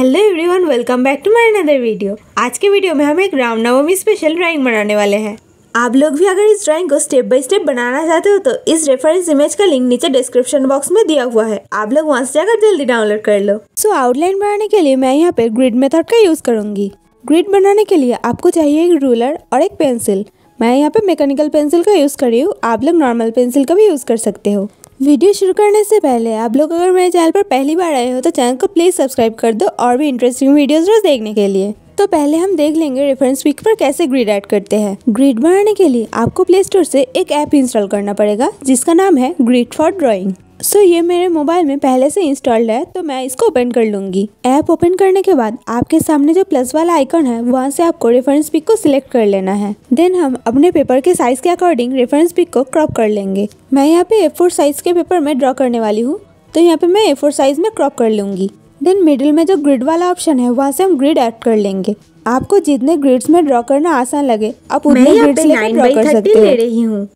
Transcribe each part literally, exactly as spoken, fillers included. Hello everyone, welcome back to my another video. आज के video में हम एक रामनवमी स्पेशल ड्राइंग बनाने वाले हैं। आप लोग भी अगर इस ड्राइंग को स्टेप बाय स्टेप बनाना चाहते हो तो इस रेफरेंस इमेज का लिंक नीचे डिस्क्रिप्शन बॉक्स में दिया हुआ है, आप लोग वहां से जाकर जल्दी डाउनलोड कर लो। सो आउटलाइन बनाने के लिए मैं यहाँ पे ग्रिड मेथड का यूज करूंगी। ग्रिड बनाने के लिए आपको चाहिए एक रूलर और एक पेंसिल। मैं यहाँ पे मैकेनिकल पेंसिल का यूज कर रही हूँ, आप लोग नॉर्मल पेंसिल का भी यूज कर सकते हो। वीडियो शुरू करने से पहले आप लोग अगर मेरे चैनल पर पहली बार आए हो तो चैनल को प्लीज सब्सक्राइब कर दो और भी इंटरेस्टिंग वीडियोस रोज देखने के लिए। तो पहले हम देख लेंगे रेफरेंस पिक पर कैसे ग्रिड ऐड करते हैं। ग्रिड बनाने के लिए आपको प्ले स्टोर से एक ऐप इंस्टॉल करना पड़ेगा जिसका नाम है grid for drawing. So so, ये मेरे मोबाइल में पहले से इंस्टॉल्ड है तो मैं इसको ओपन कर लूंगी। ऐप ओपन करने के बाद आपके सामने जो प्लस वाला आइकन है वहाँ से आपको रेफरेंस पिक को सिलेक्ट कर लेना है। देन हम अपने पेपर के साइज के अकॉर्डिंग रेफरेंस पिक को क्रॉप कर लेंगे। मैं यहाँ पे ए फोर साइज के पेपर में ड्रॉ करने वाली हूँ तो यहाँ पे मैं ए फोर साइज में क्रॉप कर लूंगी। देन मिडिल में जो ग्रिड वाला ऑप्शन है वहाँ से हम ग्रिड ऐड कर लेंगे। आपको जितने ग्रिड्स में ड्रॉ करना आसान लगे आप उतने ग्रिड्स लेकर ड्रॉ कर सकते हो। ले रही हूँ,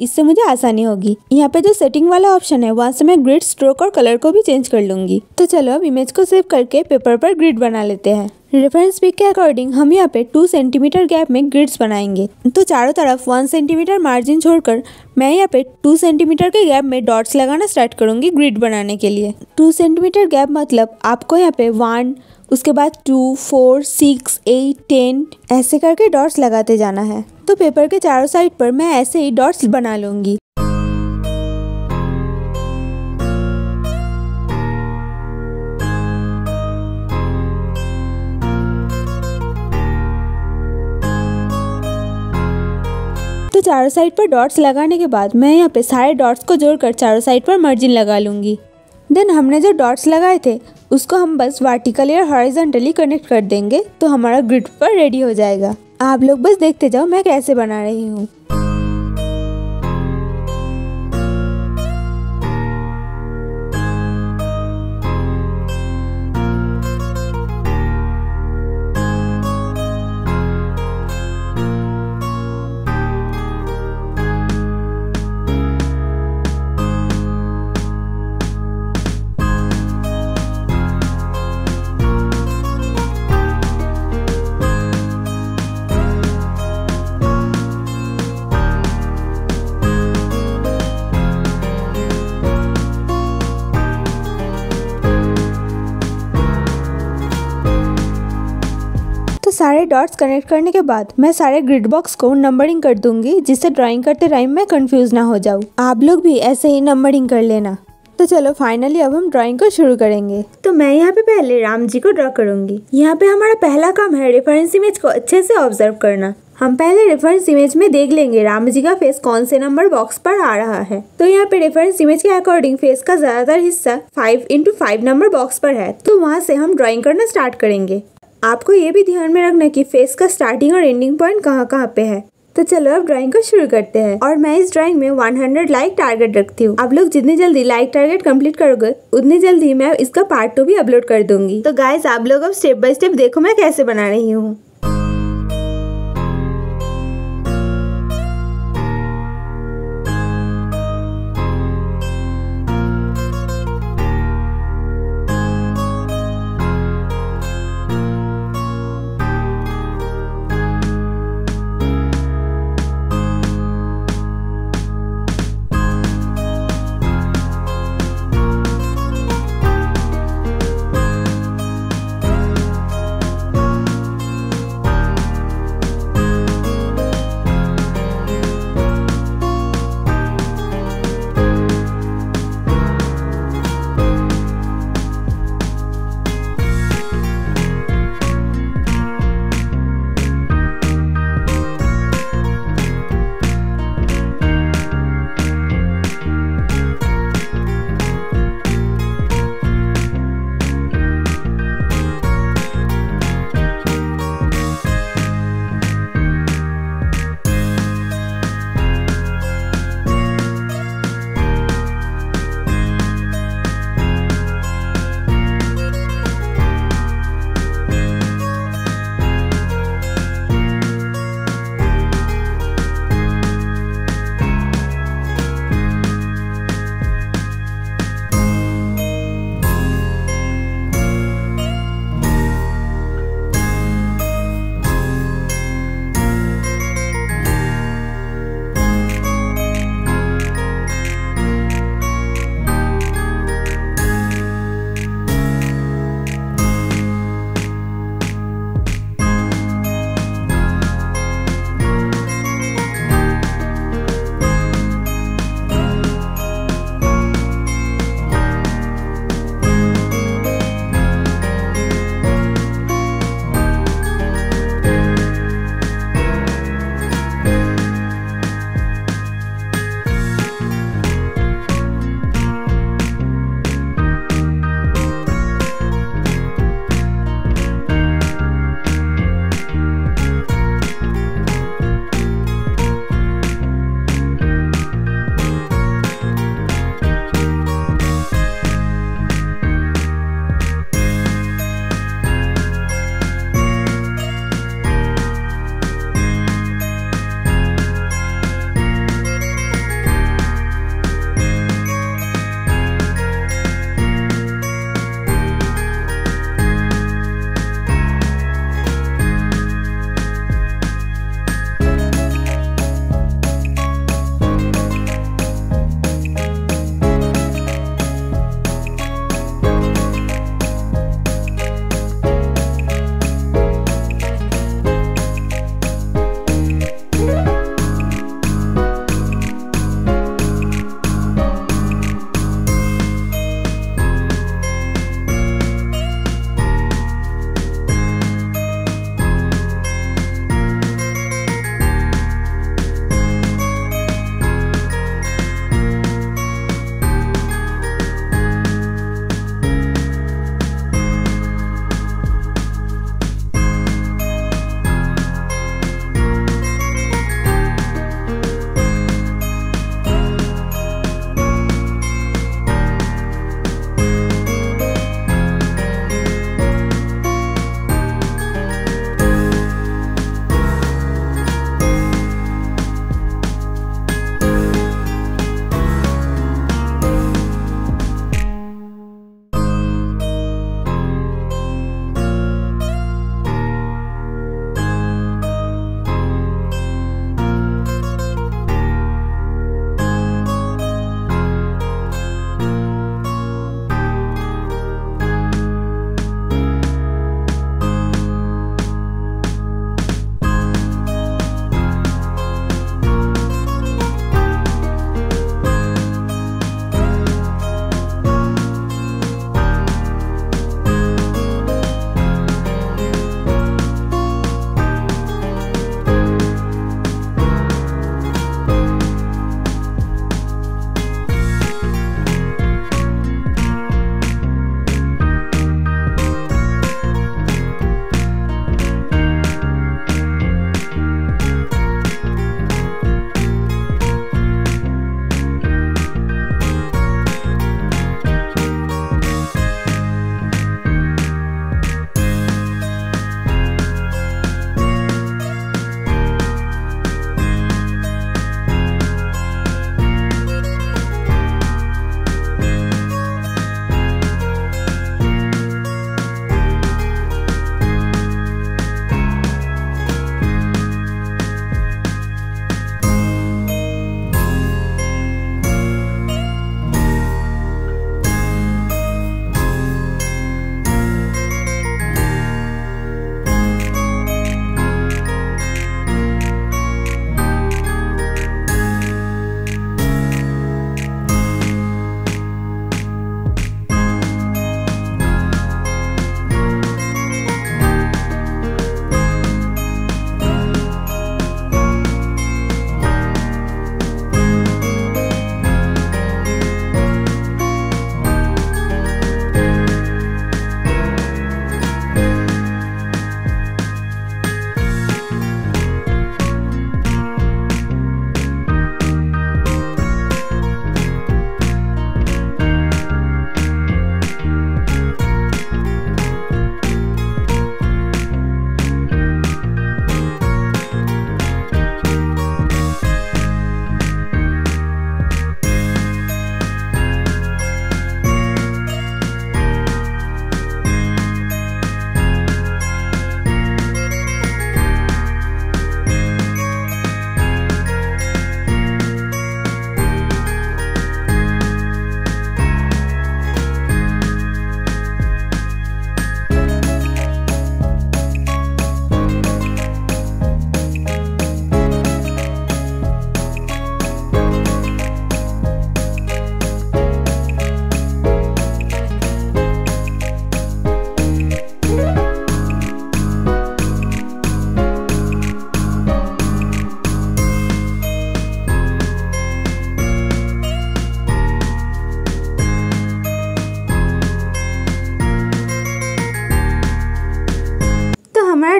इससे मुझे आसानी होगी। यहाँ पे जो सेटिंग वाला ऑप्शन है वहाँ से मैं ग्रिड स्ट्रोक और कलर को भी चेंज कर लूंगी। तो चलो अब इमेज को सेव करके पेपर पर ग्रिड बना लेते हैं। रेफरेंस पिक के अकॉर्डिंग हम यहाँ पे टू सेंटीमीटर गैप में ग्रिड्स बनाएंगे। तो चारों तरफ वन सेंटीमीटर मार्जिन छोड़कर मैं यहाँ पे टू सेंटीमीटर के गैप में डॉट्स लगाना स्टार्ट करूंगी ग्रिड बनाने के लिए। टू सेंटीमीटर गैप मतलब आपको यहाँ पे वन, उसके बाद two, four, six, eight, ten ऐसे करके डॉट्स लगाते जाना है। तो पेपर के चारों साइड पर मैं ऐसे ही डॉट्स बना लूंगी। तो चारों साइड पर डॉट्स लगाने के बाद मैं यहाँ पे सारे डॉट्स को जोड़कर चारों साइड पर मार्जिन लगा लूंगी। देन हमने जो डॉट्स लगाए थे उसको हम बस वर्टिकली और हॉरिजॉन्टली कनेक्ट कर देंगे तो हमारा ग्रिड पर रेडी हो जाएगा। आप लोग बस देखते जाओ मैं कैसे बना रही हूँ। सारे डॉट्स कनेक्ट करने के बाद मैं सारे ग्रिड बॉक्स को नंबरिंग कर दूंगी जिससे ड्राइंग करते टाइम मैं कंफ्यूज ना हो जाऊँ। आप लोग भी ऐसे ही नंबरिंग कर लेना। तो चलो फाइनली अब हम ड्राइंग को शुरू करेंगे। तो मैं यहाँ पे पहले राम जी को ड्रॉ करूंगी। यहाँ पे हमारा पहला काम है रेफरेंस इमेज को अच्छे से ऑब्जर्व करना। हम पहले रेफरेंस इमेज में देख लेंगे राम जी का फेस कौन से नंबर बॉक्स पर आ रहा है। तो यहाँ पे रेफरेंस इमेज के अकॉर्डिंग फेस का ज्यादातर हिस्सा five into five number box पर है तो वहाँ से हम ड्रॉइंग करना स्टार्ट करेंगे। आपको ये भी ध्यान में रखना कि फेस का स्टार्टिंग और एंडिंग पॉइंट कहाँ कहाँ पे है। तो चलो अब ड्राइंग को शुरू करते हैं। और मैं इस ड्राइंग में हंड्रेड लाइक टारगेट रखती हूँ। आप लोग जितने जल्दी लाइक टारगेट कंप्लीट करोगे उतने जल्दी मैं इसका पार्ट टू भी अपलोड कर दूंगी। तो गाइज आप लोग अब स्टेप बाय स्टेप देखो मैं कैसे बना रही हूँ।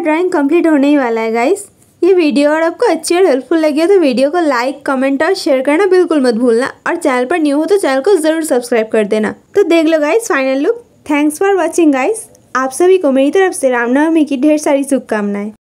ड्राइंग कंप्लीट होने ही वाला है गाइस। ये वीडियो और आपको अच्छी और हेल्पफुल लगी हो तो वीडियो को लाइक, कमेंट और शेयर करना बिल्कुल मत भूलना, और चैनल पर न्यू हो तो चैनल को ज़रूर सब्सक्राइब कर देना। तो देख लो guys final look. Thanks for watching guys. आप सभी को मेरी तरफ से रामनवमी की ढेर सारी शुभकामनाएं।